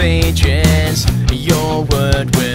ages, your word will